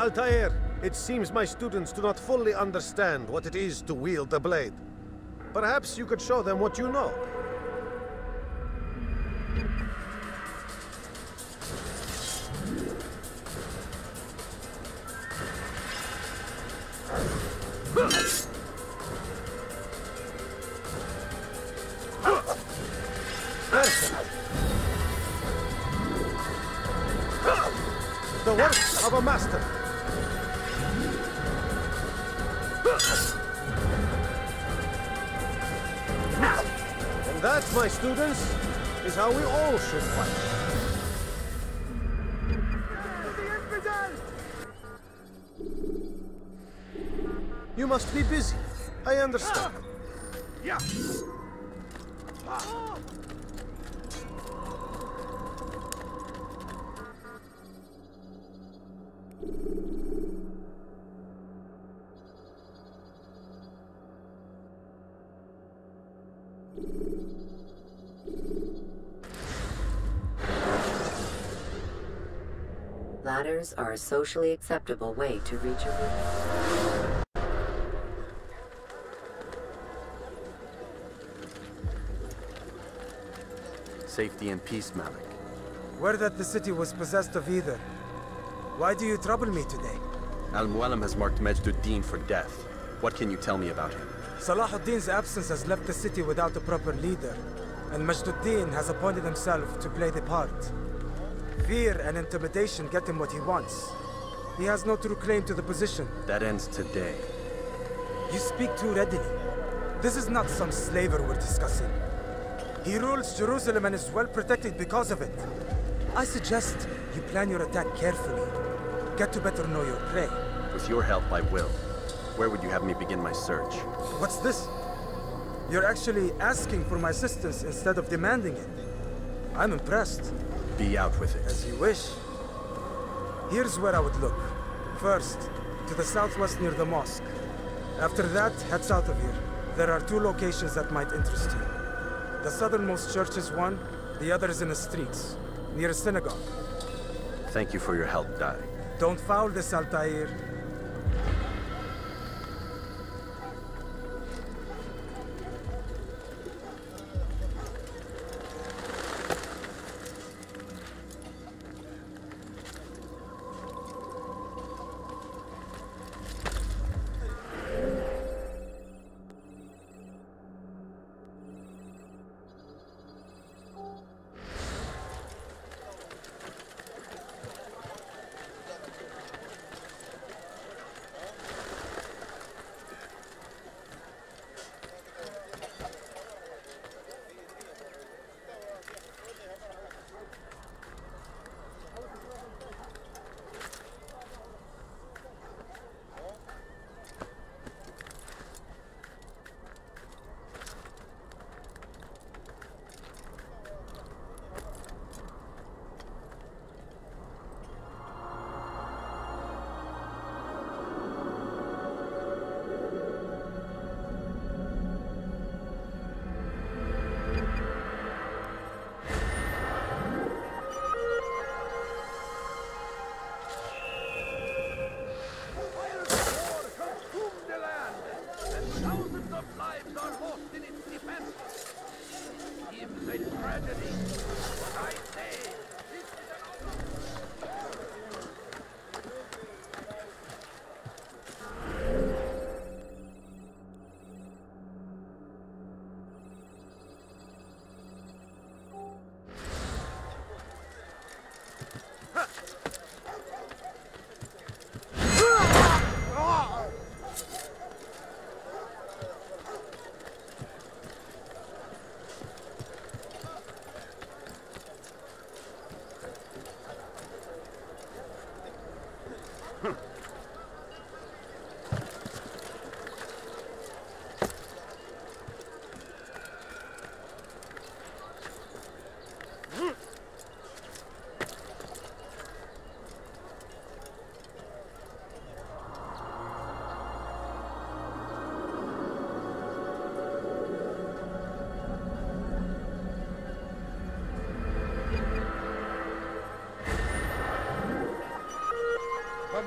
Altaïr, it seems my students do not fully understand what it is to wield the blade. Perhaps you could show them what you know. The works of a master. And that, my students, is how we all should fight. You must be busy. I understand. Yeah. Ladders are a socially acceptable way to reach a room. Safety and peace, Malik. Where that the city was possessed of either. Why do you trouble me today? Al Mualim has marked Majd Addin for death. What can you tell me about him? Salah ad-Din's absence has left the city without a proper leader, and Majd Addin has appointed himself to play the part. Fear and intimidation get him what he wants. He has no true claim to the position. That ends today. You speak too readily. This is not some slaver we're discussing. He rules Jerusalem and is well protected because of it. I suggest you plan your attack carefully. Get to better know your prey. With your help, I will. Where would you have me begin my search? What's this? You're actually asking for my assistance instead of demanding it. I'm impressed. Be out with it. As you wish. Here's where I would look. First, to the southwest near the mosque. After that, head south of here. There are two locations that might interest you. The southernmost church is one, the other is in the streets, near a synagogue. Thank you for your help, Dai. Don't foul this, Altair.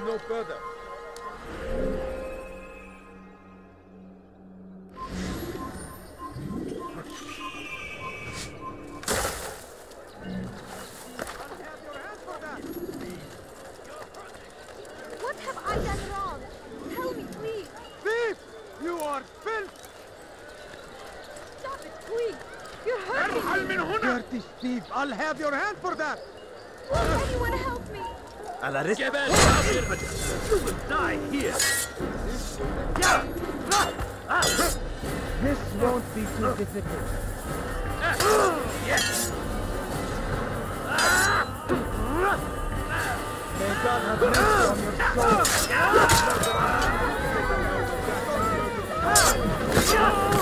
no further. I'll have your hand for that! Won't anyone help me? Give in, Sabir, but you will die here! This won't be too difficult. Yes! May God have mercy on your soul!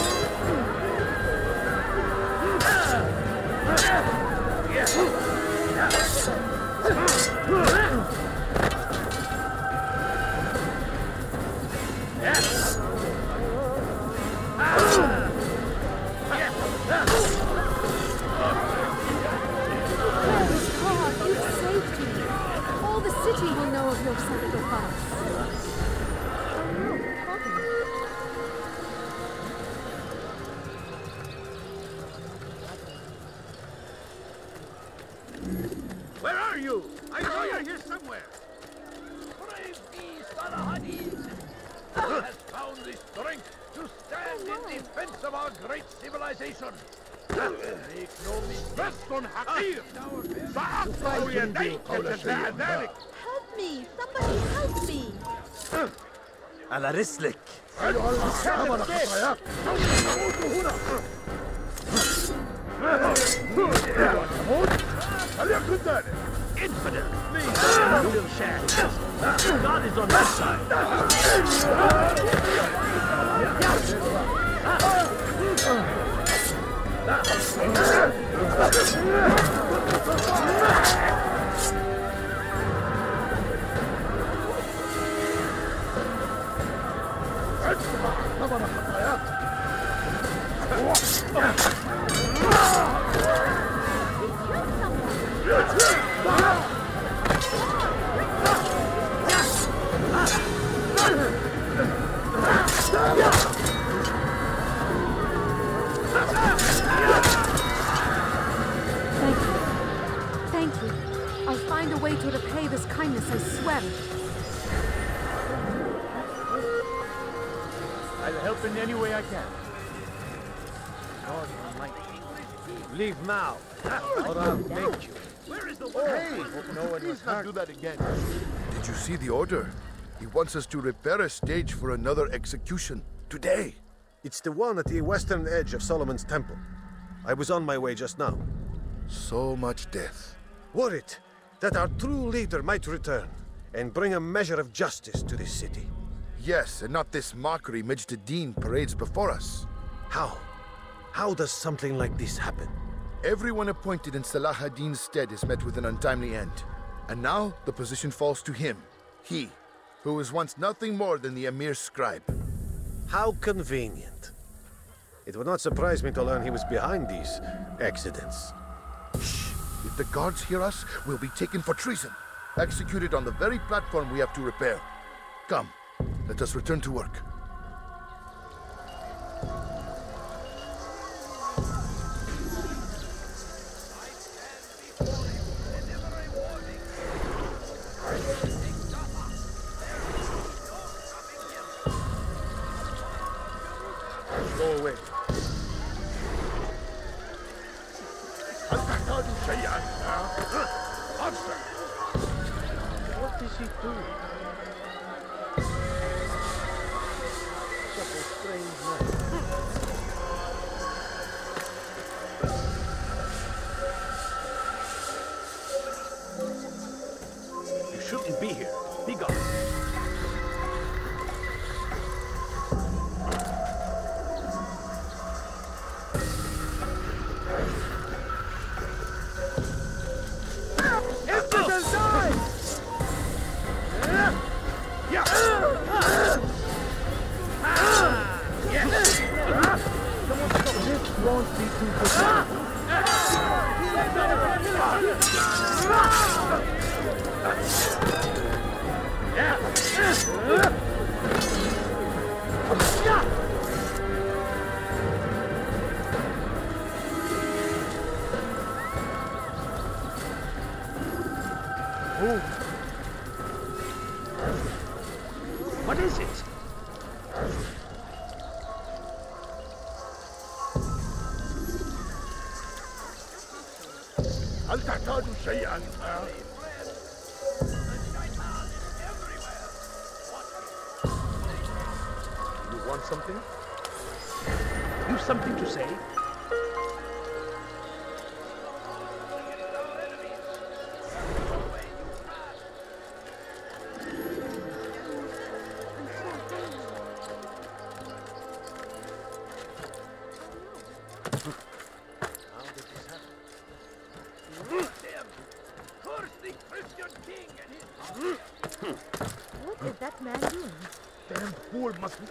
على رسلك See the order. He wants us to repair a stage for another execution today. It's the one at the western edge of Solomon's Temple. I was on my way just now. So much death. Worried that our true leader might return and bring a measure of justice to this city. Yes, and not this mockery Majd Addin parades before us. How? How does something like this happen? Everyone appointed in Salah ad-Din's stead is met with an untimely end. And now the position falls to him, he, who was once nothing more than the Emir's scribe. How convenient. It would not surprise me to learn he was behind these accidents. Shh! If the guards hear us, we'll be taken for treason, executed on the very platform we have to repair. Come, let us return to work. What is it? هل تحتاج شيئا؟ You want something? You have something to say?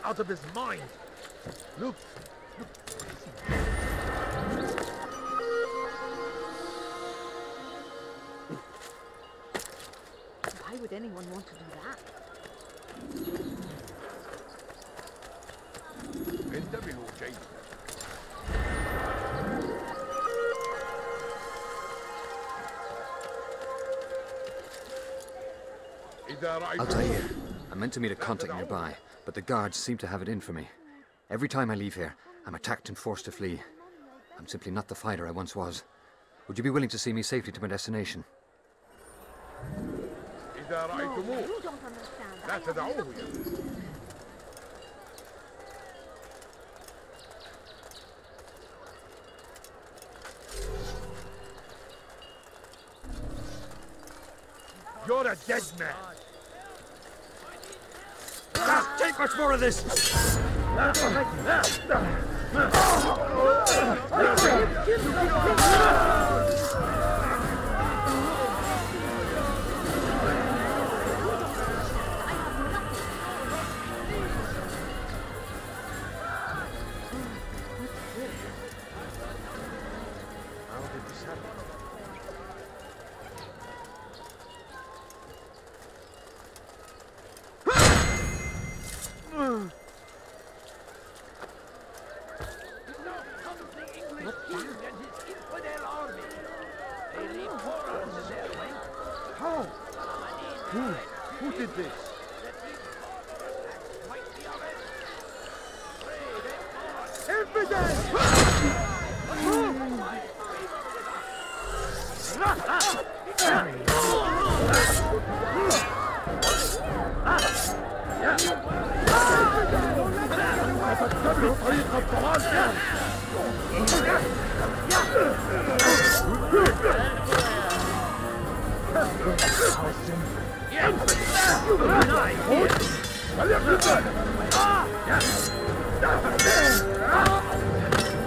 Out of his mind. Look. Why would anyone want to do that? Altaïr, I meant to meet a contact nearby. But the guards seem to have it in for me. Every time I leave here, I'm attacked and forced to flee. I'm simply not the fighter I once was. Would you be willing to see me safely to my destination? No, you don't understand. That's I have nothing. You're a dead man. Take much more of this! Who did this?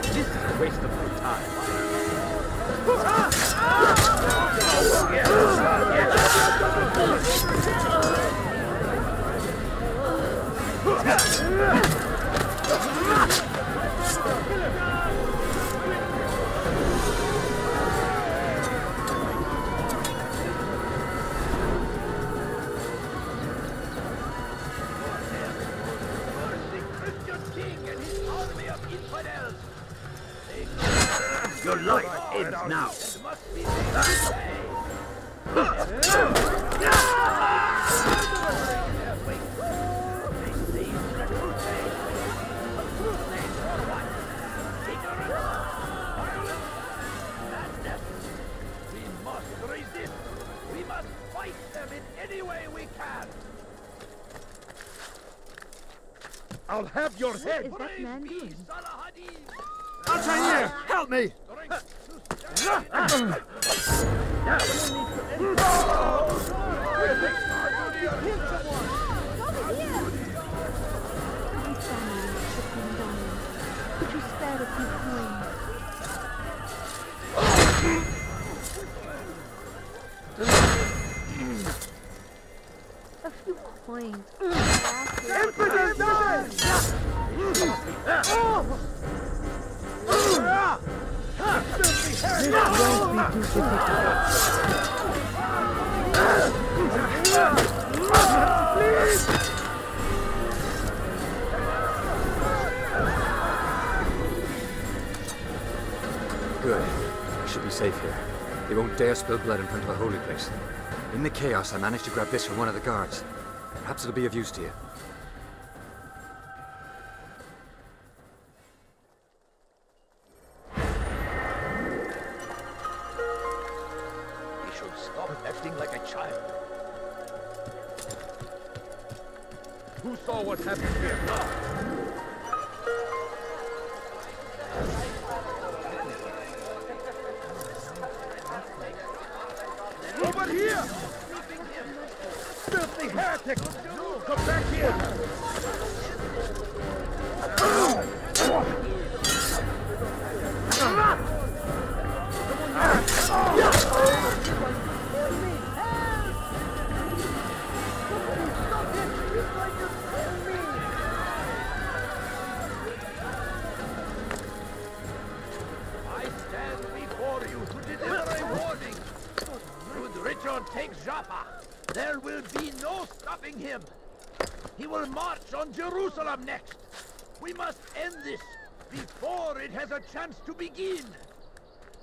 This is a waste of my time. Your life ends now. We must resist. We must fight them in any way we can. I'll have your head. What is that man doing? Salah ad-Din. Altaïr, help me! Could you spare a few coins? A few coins. This won't be too difficult. Good. I should be safe here. They won't dare spill blood in front of the holy place. In the chaos, I managed to grab this from one of the guards. Perhaps it'll be of use to you. Jerusalem next! We must end this before it has a chance to begin!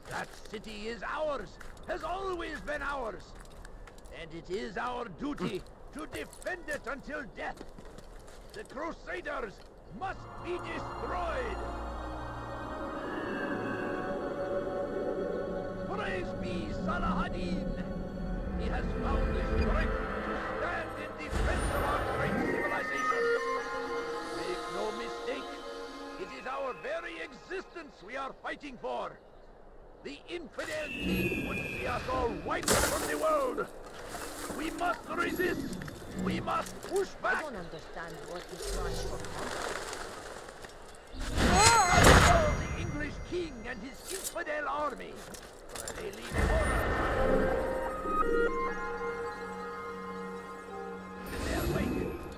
That city is ours, has always been ours, and it is our duty to defend it until death. The Crusaders must be destroyed! Praise be Salah ad-Din! He has found the strength to stand in defense of our great civilization! No mistake. It is our very existence we are fighting for. The infidel king would see us all wiped from the world. We must resist. We must push back. I don't understand what this rush for. Ah! The English king and his infidel army. They lead horror.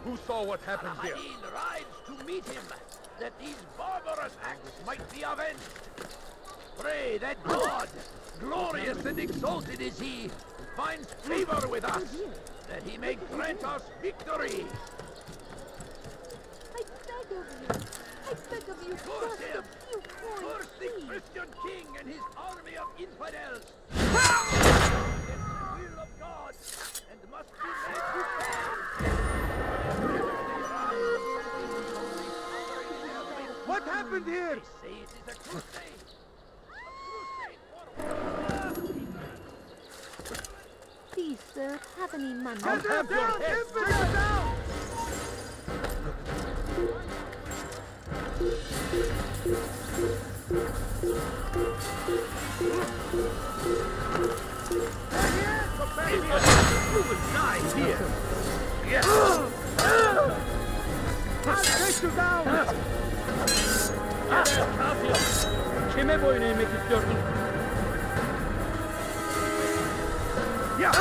Who saw what happened here? Rides to meet him, that these barbarous acts might be avenged. Pray that God, glorious and exalted is He, finds favor with us, that He may grant us victory. I beg of you, curse him! Curse the Christian king and his army of infidels! It's the will of God, and must be made to fail. What happened here? They say it is a crusade. A crusade for... Please, sir, have any money? Get them down! Get them down! Back here! You will die here! Yes! I'll take you down! Kime boyun eğmek istiyordun? Ya! Gel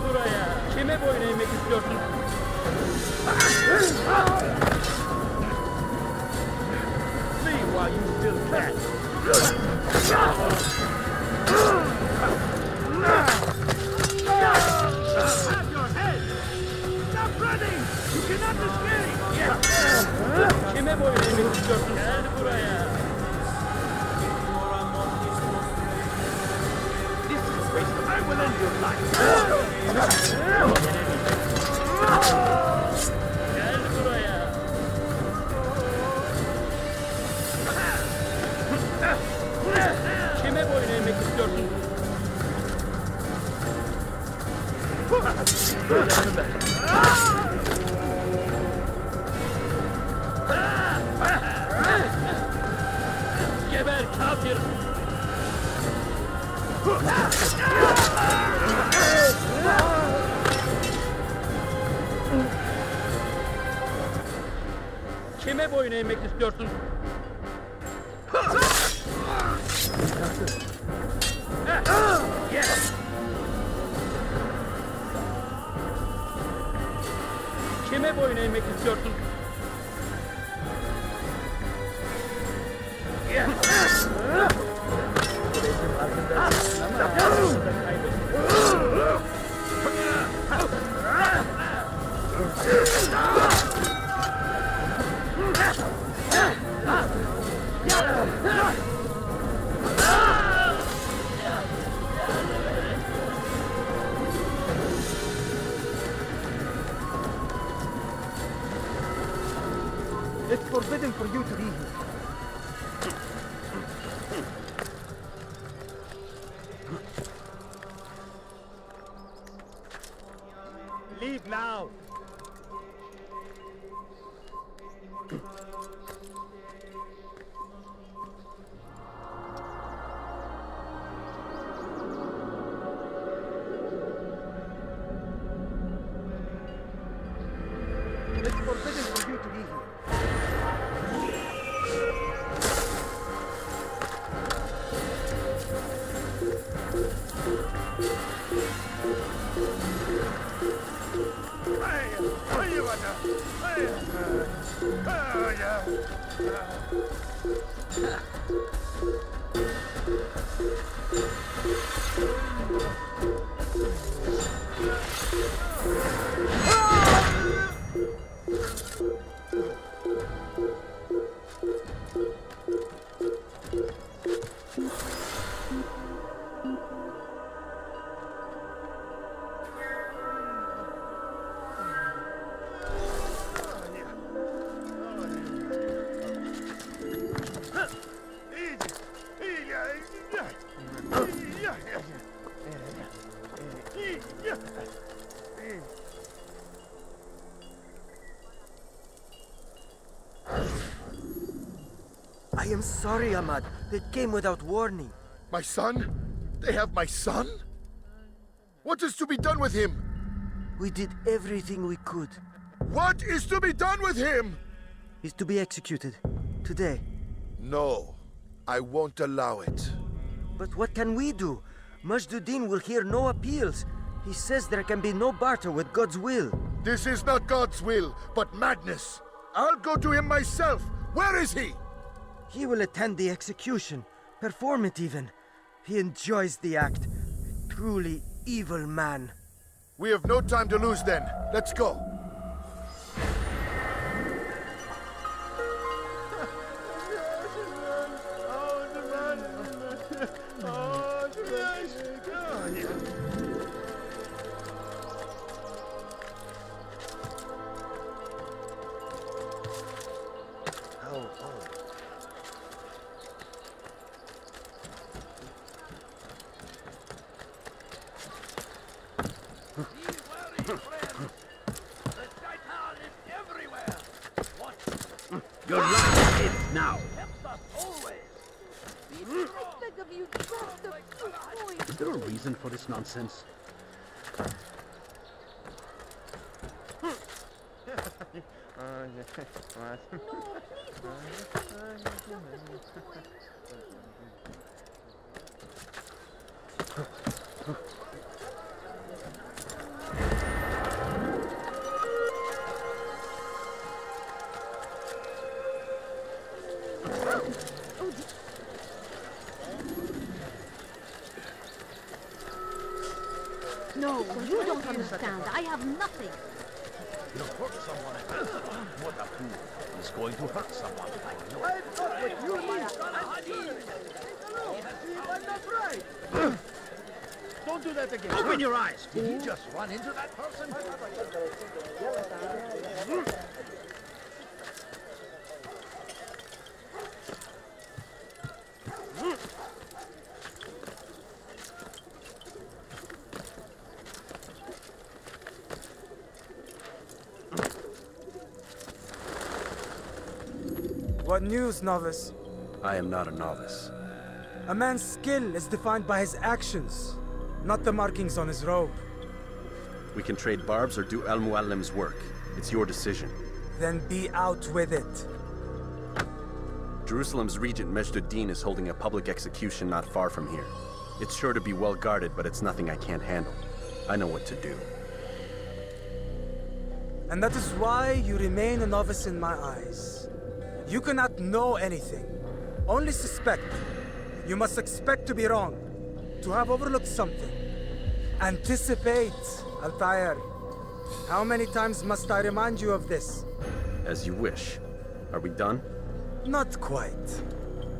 buraya! Kime boyun eğmek istiyordun? See why you still can! Have your head! Stop running! You cannot escape! Yes! Kime boyun eğmek istiyorsun? Gel buraya! This is wasteful. I will end your life! Gel buraya! Kime boyun eğmek istiyorsun? Geber kafir! Kime boyun eğmek istiyorsun? Kime boyun eğmek istiyorsun? It's forbidden for you to be here. Leave now. I am sorry, Ahmad. They came without warning. My son? They have my son? What is to be done with him? We did everything we could. What is to be done with him? He's to be executed. Today. No. I won't allow it. But what can we do? Majd Addin will hear no appeals. He says there can be no barter with God's will. This is not God's will, but madness. I'll go to him myself. Where is he? He will attend the execution, perform it even. He enjoys the act. A truly evil man. We have no time to lose then. Let's go. Nonsense. I have nothing. You'll hurt someone. What a fool. He's going to hurt someone. I know. I've got what you need. Don't do that again. Open your eyes. Did you just run into that person? What news, novice? I am not a novice. A man's skill is defined by his actions, not the markings on his robe. We can trade barbs or do Al Mualim's work. It's your decision. Then be out with it. Jerusalem's regent Majd Addin is holding a public execution not far from here. It's sure to be well guarded, but it's nothing I can't handle. I know what to do. And that is why you remain a novice in my eyes. You cannot know anything, only suspect. You must expect to be wrong, to have overlooked something. Anticipate, Altaïr. How many times must I remind you of this? As you wish. Are we done? Not quite.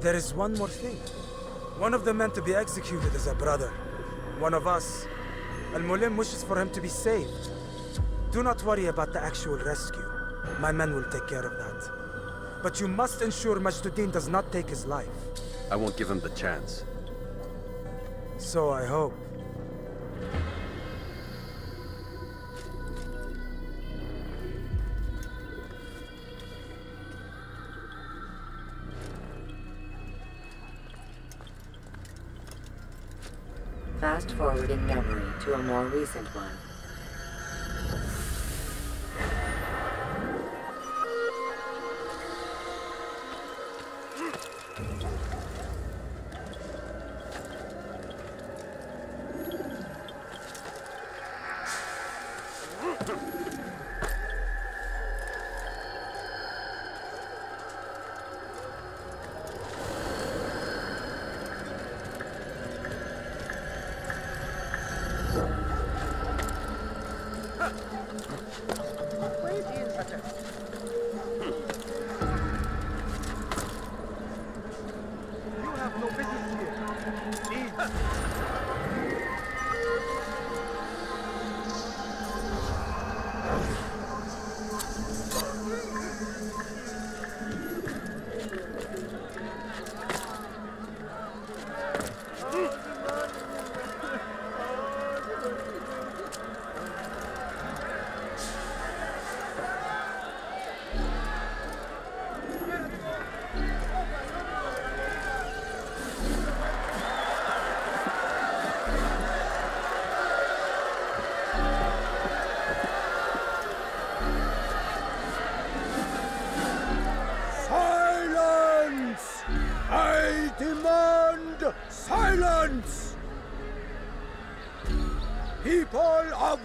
There is one more thing. One of the men to be executed is a brother. One of us. Al Mualim wishes for him to be saved. Do not worry about the actual rescue. My men will take care of that. But you must ensure Majd Addin does not take his life. I won't give him the chance. So I hope. Fast forward in memory to a more recent one.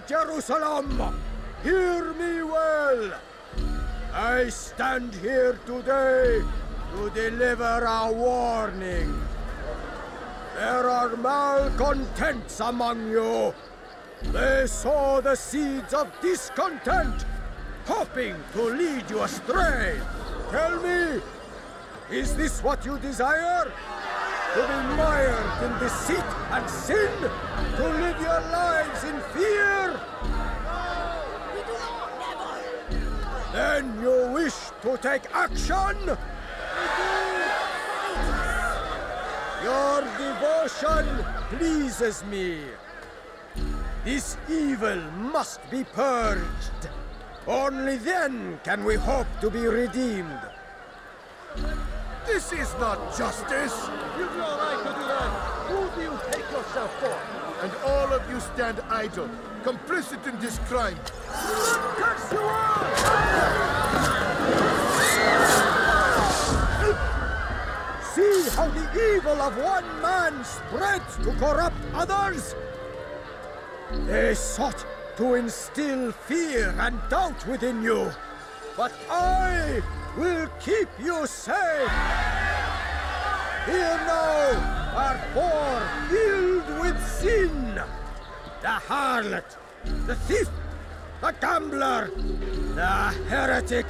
Jerusalem, hear me well. I stand here today to deliver a warning. There are malcontents among you. They sow the seeds of discontent, hoping to lead you astray. Tell me, is this what you desire? To be mired in deceit and sin? To live your lives in fear? No, we do not, never! Then you wish to take action? We do! Your devotion pleases me. This evil must be purged. Only then can we hope to be redeemed. This is not justice! You've no right to do that! Who do you take yourself for? And all of you stand idle, complicit in this crime. What cuts you off? See how the evil of one man spreads to corrupt others? They sought to instill fear and doubt within you. But I will keep you safe! Here now are four filled with sin! The harlot, the thief, the gambler, the heretic!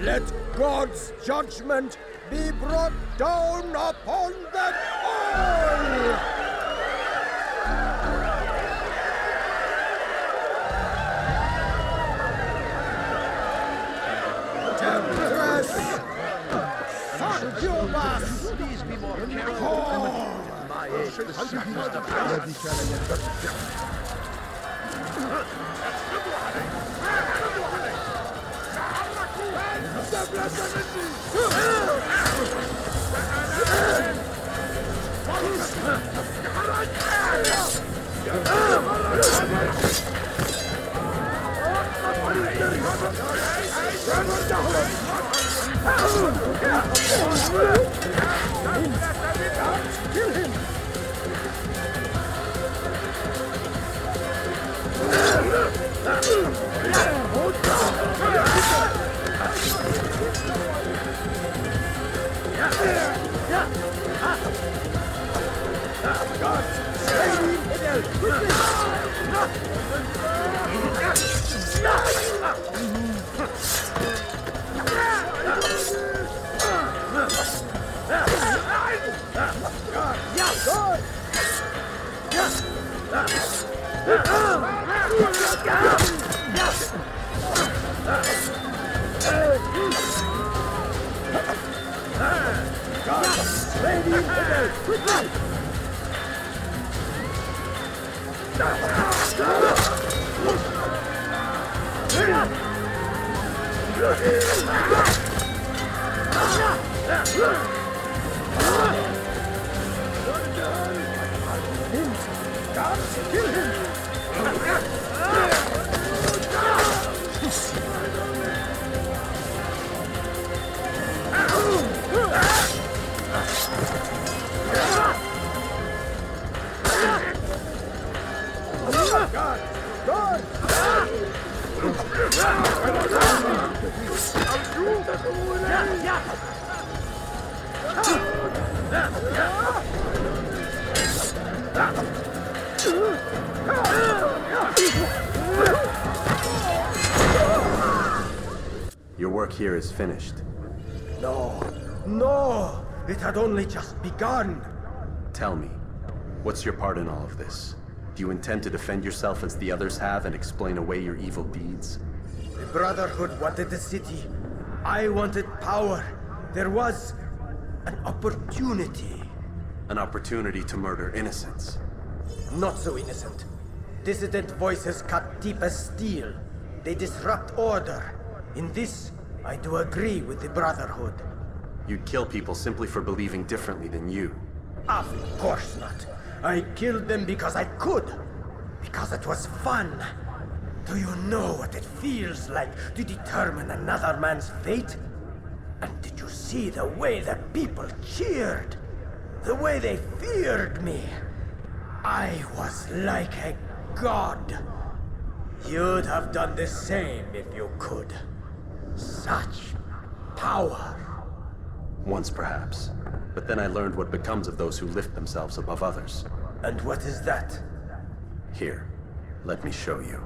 Let God's judgment be brought down upon them all! Please be more careful. Oh. My age, the kill him! Your work here is finished. No, no! It had only just begun! Tell me, what's your part in all of this? Do you intend to defend yourself as the others have and explain away your evil deeds? The Brotherhood wanted the city. I wanted power. There was an opportunity. An opportunity to murder innocents. Not so innocent. Dissident voices cut deep as steel. They disrupt order. In this, I do agree with the Brotherhood. You'd kill people simply for believing differently than you. Of course not. I killed them because I could. Because it was fun. Do you know what it feels like to determine another man's fate? And did you see the way the people cheered? The way they feared me? I was like a god. You'd have done the same if you could. Such power. Once perhaps, but then I learned what becomes of those who lift themselves above others. And what is that? Here, let me show you.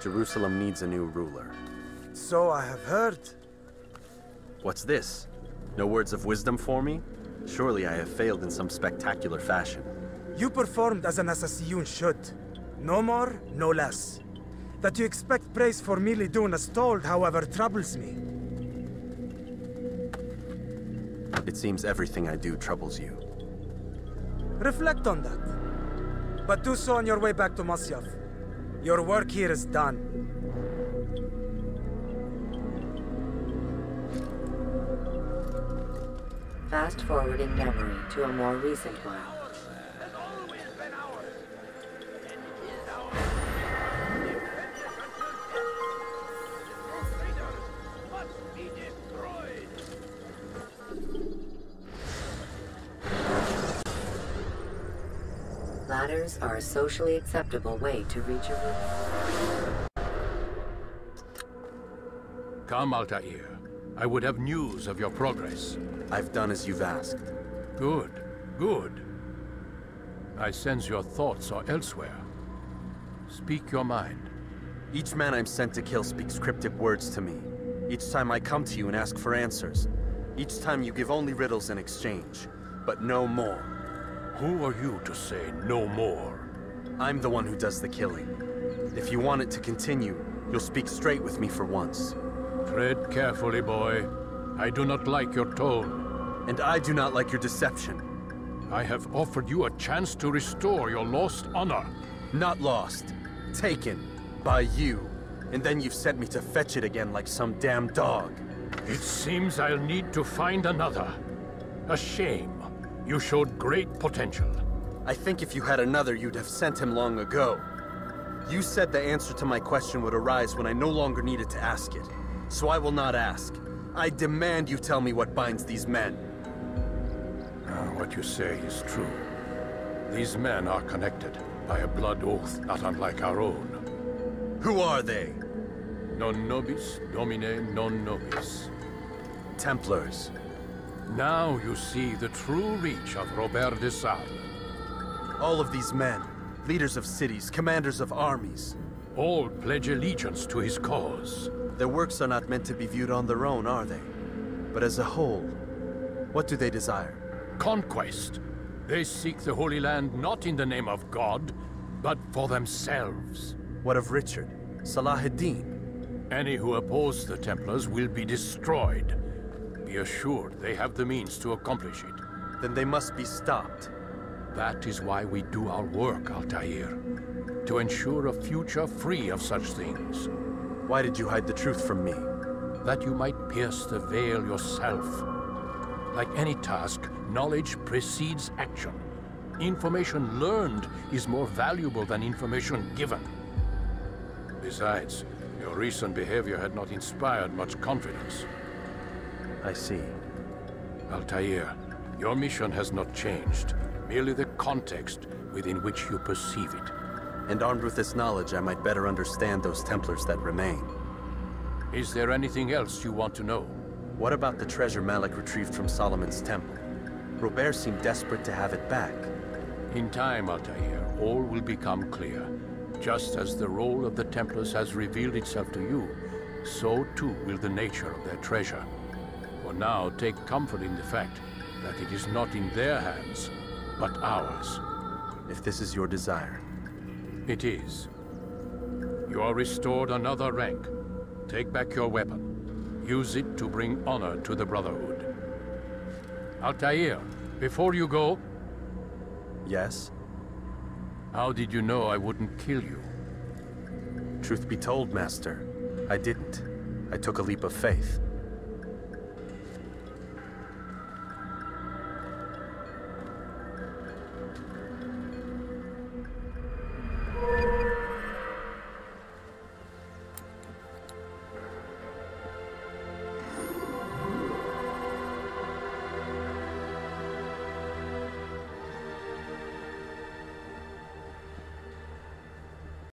Jerusalem needs a new ruler. So I have heard. What's this? No words of wisdom for me? Surely I have failed in some spectacular fashion. You performed as an assassin should. No more, no less. That you expect praise for merely doing as told, however, troubles me. It seems everything I do troubles you. Reflect on that. But do so on your way back to Masyaf. Your work here is done. Fast forward in memory to a more recent while. Ladders are a socially acceptable way to reach a room. Come, Altaïr. I would have news of your progress. I've done as you've asked. Good, good. I sense your thoughts are elsewhere. Speak your mind. Each man I'm sent to kill speaks cryptic words to me. Each time I come to you and ask for answers. Each time you give only riddles in exchange, but no more. Who are you to say no more? I'm the one who does the killing. If you want it to continue, you'll speak straight with me for once. Tread carefully, boy. I do not like your tone. And I do not like your deception. I have offered you a chance to restore your lost honor. Not lost. Taken. By you. And then you've sent me to fetch it again like some damn dog. It seems I'll need to find another. A shame. You showed great potential. I think if you had another, you'd have sent him long ago. You said the answer to my question would arise when I no longer needed to ask it. So I will not ask. I demand you tell me what binds these men. What you say is true. These men are connected by a blood oath not unlike our own. Who are they? Non nobis, domine, non nobis. Templars. Now you see the true reach of Robert de Sablé. All of these men, leaders of cities, commanders of armies. All pledge allegiance to his cause. Their works are not meant to be viewed on their own, are they? But as a whole, what do they desire? Conquest. They seek the Holy Land not in the name of God, but for themselves. What of Richard? Salah ad-Din? Any who oppose the Templars will be destroyed. Be assured they have the means to accomplish it. Then they must be stopped. That is why we do our work, Altaïr. To ensure a future free of such things. Why did you hide the truth from me? That you might pierce the veil yourself. Like any task, knowledge precedes action. Information learned is more valuable than information given. Besides, your recent behavior had not inspired much confidence. I see. Altaïr, your mission has not changed, merely the context within which you perceive it. And armed with this knowledge, I might better understand those Templars that remain. Is there anything else you want to know? What about the treasure Malik retrieved from Solomon's Temple? Robert seemed desperate to have it back. In time, Altaïr, all will become clear. Just as the role of the Templars has revealed itself to you, so too will the nature of their treasure. For now, take comfort in the fact that it is not in their hands, but ours. If this is your desire. It is. You are restored another rank. Take back your weapon. Use it to bring honor to the Brotherhood. Altaïr, before you go... Yes? How did you know I wouldn't kill you? Truth be told, Master, I didn't. I took a leap of faith.